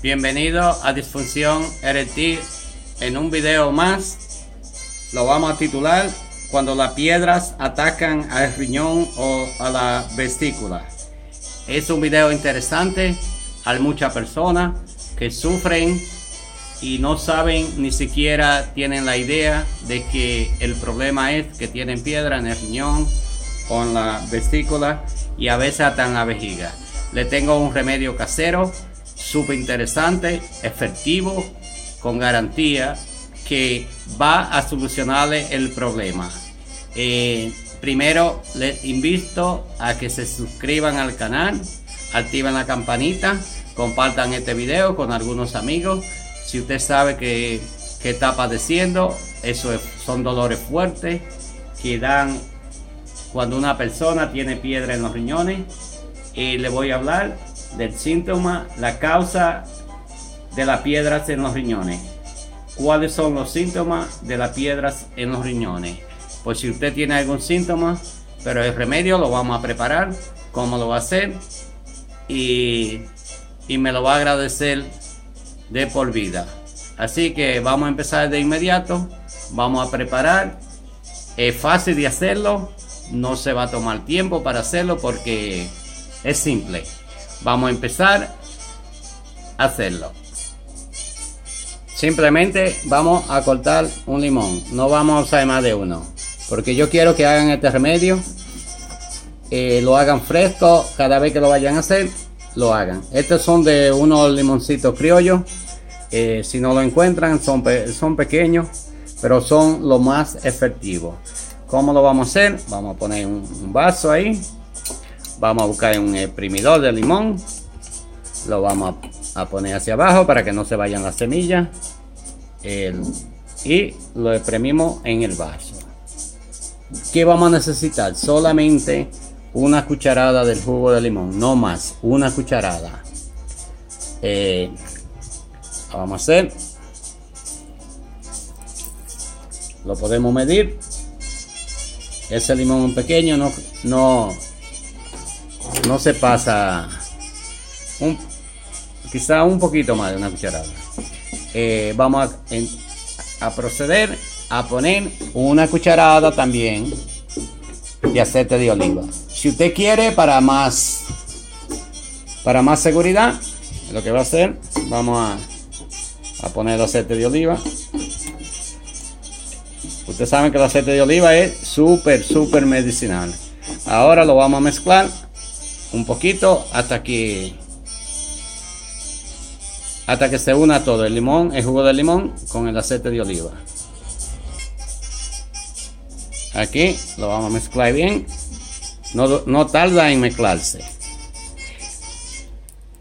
Bienvenido a Disfunción RT. En un video más lo vamos a titular cuando las piedras atacan al riñón o a la vesícula. Es un video interesante. Hay muchas personas que sufren y no saben, ni siquiera tienen la idea de que el problema es que tienen piedra en el riñón o en la vesícula y a veces hasta en la vejiga. Le tengo un remedio casero súper interesante, efectivo, con garantía, que va a solucionarle el problema. Primero les invito a que se suscriban al canal, activen la campanita, compartan este video con algunos amigos. Si usted sabe que está padeciendo, son dolores fuertes que dan cuando una persona tiene piedra en los riñones. Le voy a hablar del síntoma, la causa de las piedras en los riñones. ¿Cuáles son los síntomas de las piedras en los riñones? Pues si usted tiene algún síntoma, pero el remedio lo vamos a preparar, cómo lo va a hacer, y me lo va a agradecer de por vida. Así que vamos a empezar de inmediato, vamos a preparar. Es fácil de hacerlo, no se va a tomar tiempo para hacerlo porque es simple. Vamos a empezar a hacerlo. Simplemente vamos a cortar un limón, no vamos a usar más de uno, porque yo quiero que hagan este remedio, lo hagan fresco, cada vez que lo vayan a hacer, lo hagan. Estos son de unos limoncitos criollos, si no lo encuentran, son pequeños, pero son lo más efectivos. ¿Cómo lo vamos a hacer? Vamos a poner un vaso ahí. Vamos a buscar un exprimidor de limón, lo vamos a poner hacia abajo para que no se vayan las semillas, y lo exprimimos en el vaso. ¿Qué vamos a necesitar? Solamente una cucharada del jugo de limón, no más, una cucharada. Lo vamos a hacer, lo podemos medir. Ese limón pequeño no se pasa, quizá un poquito más de una cucharada. Vamos a proceder a poner una cucharada también de aceite de oliva. Si usted quiere, para más seguridad, lo que va a hacer, vamos a poner aceite de oliva. Ustedes saben que el aceite de oliva es súper medicinal. Ahora lo vamos a mezclar un poquito hasta que se una todo el limón, el jugo de limón con el aceite de oliva. Aquí lo vamos a mezclar bien, no tarda en mezclarse,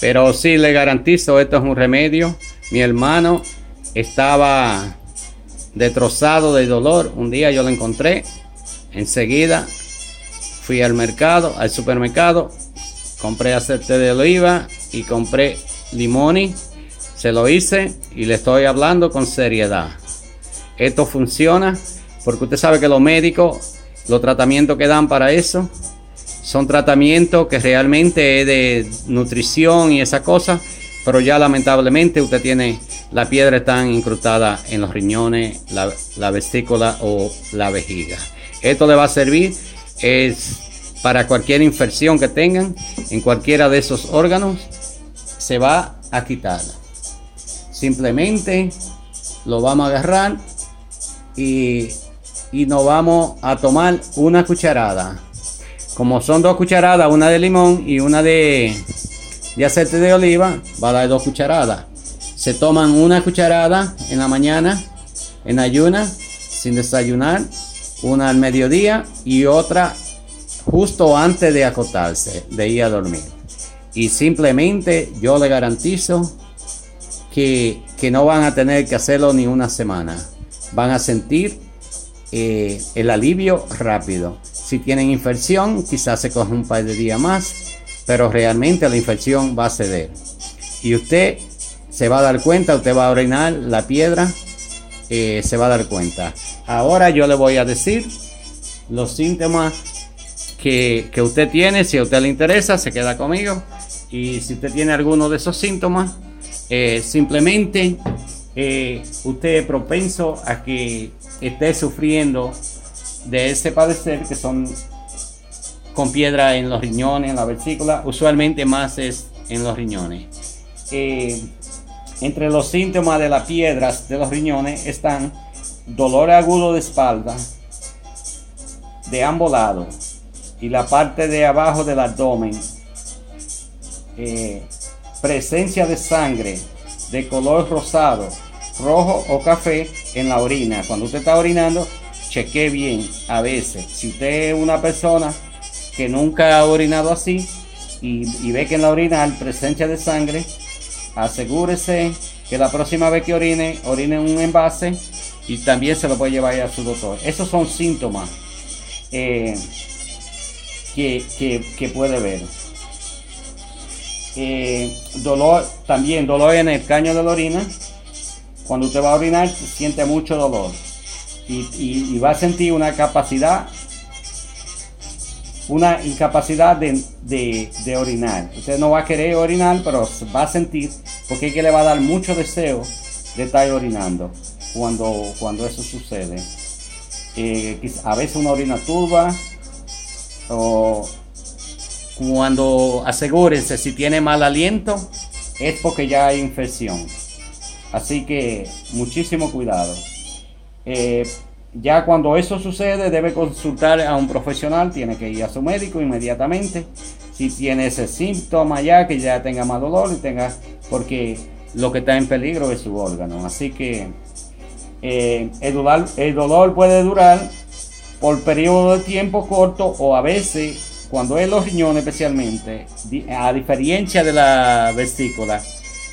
pero sí le garantizo, esto es un remedio. Mi hermano estaba destrozado de dolor, un día yo lo encontré, enseguida fui al supermercado, compré aceite de oliva y compré limón, se lo hice y le estoy hablando con seriedad. Esto funciona porque usted sabe que los médicos, los tratamientos que dan para eso, son tratamientos que realmente es de nutrición y esa cosa, pero ya lamentablemente usted tiene la piedra tan incrustada en los riñones, la vesícula o la vejiga. Esto le va a servir es para cualquier infección que tengan en cualquiera de esos órganos, se va a quitar. Simplemente lo vamos a agarrar y nos vamos a tomar una cucharada. Como son dos cucharadas, una de limón y una de aceite de oliva, va a dar dos cucharadas. Se toman una cucharada en la mañana, en ayunas, sin desayunar, una al mediodía y otra justo antes de acostarse, de ir a dormir. Y simplemente yo le garantizo que no van a tener que hacerlo ni una semana. Van a sentir el alivio rápido. Si tienen infección, quizás se coja un par de días más, pero realmente la infección va a ceder. Y usted se va a dar cuenta, usted va a orinar la piedra, se va a dar cuenta. Ahora yo le voy a decir los síntomas que usted tiene. Si a usted le interesa, se queda conmigo. Y si usted tiene alguno de esos síntomas, Simplemente usted es propenso a que esté sufriendo de ese padecer que son con piedra en los riñones, en la vesícula, usualmente más es en los riñones. Entre los síntomas de las piedras de los riñones están dolor agudo de espalda de ambos lados y la parte de abajo del abdomen, presencia de sangre de color rosado, rojo o café en la orina. Cuando usted está orinando, chequee bien. A veces, si usted es una persona que nunca ha orinado así y ve que en la orina hay presencia de sangre, asegúrese que la próxima vez que orine un envase y también se lo puede llevar a su doctor. Esos son síntomas que puede ver. Dolor en el caño de la orina. Cuando usted va a orinar, siente mucho dolor y va a sentir una incapacidad de orinar. Usted no va a querer orinar, pero va a sentir, porque es que le va a dar mucho deseo de estar orinando cuando eso sucede. A veces una orina turba, o cuando, asegúrense, si tiene mal aliento es porque ya hay infección, así que muchísimo cuidado. Ya cuando eso sucede, debe consultar a un profesional, tiene que ir a su médico inmediatamente, si tiene ese síntoma ya, que ya tenga más dolor y tenga, porque lo que está en peligro es su órgano. Así que el dolor puede durar por periodo de tiempo corto, o a veces, cuando es los riñones especialmente, a diferencia de la vesícula,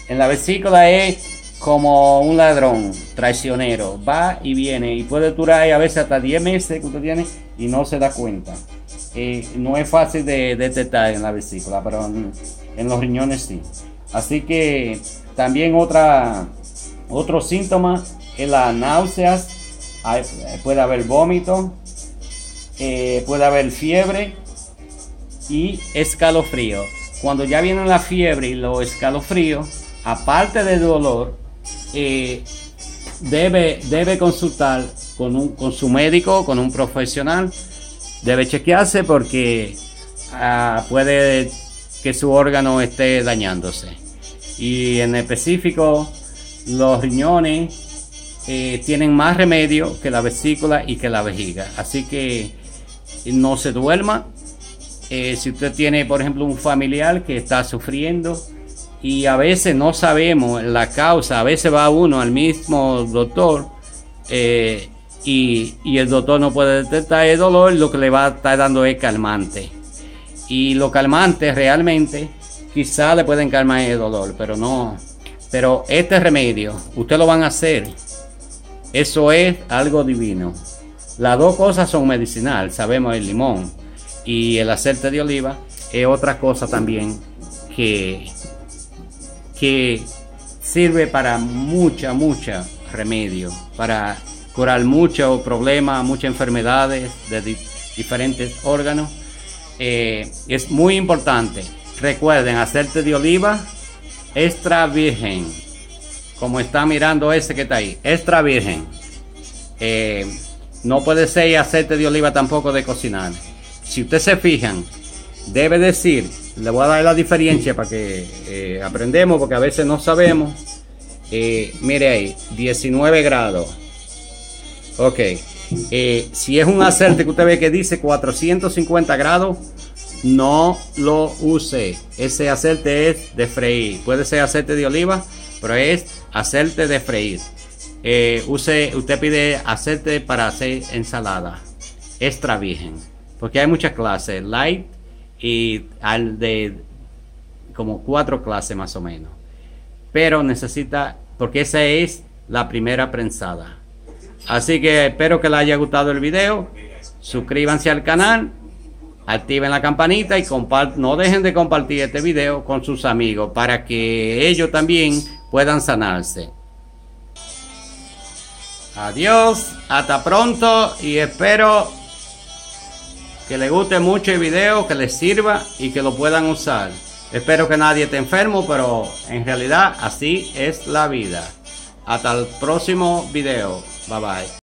en la vesícula es como un ladrón traicionero, va y viene, y puede durar a veces hasta 10 meses que usted tiene y no se da cuenta. No es fácil de detectar en la vesícula, pero en los riñones sí. Así que también otro síntoma es las náuseas. Puede haber vómito, puede haber fiebre y escalofrío. Cuando ya vienen la fiebre y los escalofríos, aparte del dolor, debe consultar con su médico, con un profesional. Debe chequearse porque puede que su órgano esté dañándose. Y en específico, los riñones tienen más remedio que la vesícula y que la vejiga. Así que no se duerma. Si usted tiene, por ejemplo, un familiar que está sufriendo, y a veces no sabemos la causa, a veces va uno al mismo doctor y el doctor no puede detectar el dolor, lo que le va a estar dando es calmante. Y los calmantes realmente quizá le pueden calmar el dolor, pero no. Pero este remedio, ustedes lo van a hacer. Eso es algo divino. Las dos cosas son medicinales, sabemos, el limón y el aceite de oliva es otra cosa también que sirve para mucha remedio, para curar muchos problemas, muchas enfermedades de diferentes órganos. Es muy importante, recuerden, aceite de oliva extra virgen, como está mirando ese que está ahí, extra virgen. No puede ser aceite de oliva tampoco de cocinar. Si ustedes se fijan, debe decir, le voy a dar la diferencia para que aprendemos, porque a veces no sabemos. Mire ahí, 19 grados. Ok. Si es un aceite que usted ve que dice 450 grados, no lo use. Ese aceite es de freír. Puede ser aceite de oliva, pero es aceite de freír. Usted pide aceite para hacer ensalada, extra virgen, porque hay muchas clases, light, y al de como 4 clases más o menos, pero necesita, porque esa es la primera prensada. Así que espero que les haya gustado el video. Suscríbanse al canal, activen la campanita y no dejen de compartir este video con sus amigos para que ellos también puedan sanarse. Adiós, hasta pronto, y espero que les guste mucho el video, que les sirva y que lo puedan usar. Espero que nadie esté enfermo, pero en realidad así es la vida. Hasta el próximo video. Bye bye.